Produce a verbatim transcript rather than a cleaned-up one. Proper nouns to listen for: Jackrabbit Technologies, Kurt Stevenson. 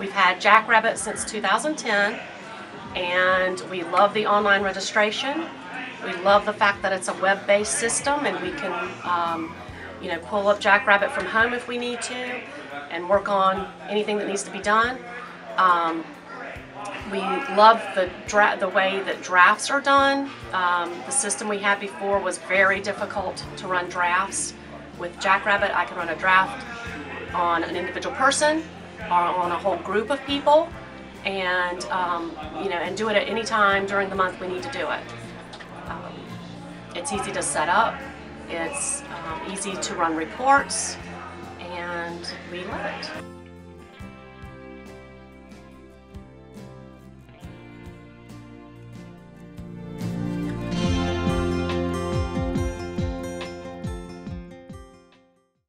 We've had Jackrabbit since two thousand ten, and we love the online registration. We love the fact that it's a web-based system, and we can um, you know, pull up Jackrabbit from home if we need to and work on anything that needs to be done. Um, we love the, dra the way that drafts are done. Um, the system we had before was very difficult to run drafts. With Jackrabbit, I can run a draft on an individual person or on a whole group of people, and um, you know, and do it at any time during the month we need to do it. Um, it's easy to set up. It's um, easy to run reports, and we love it.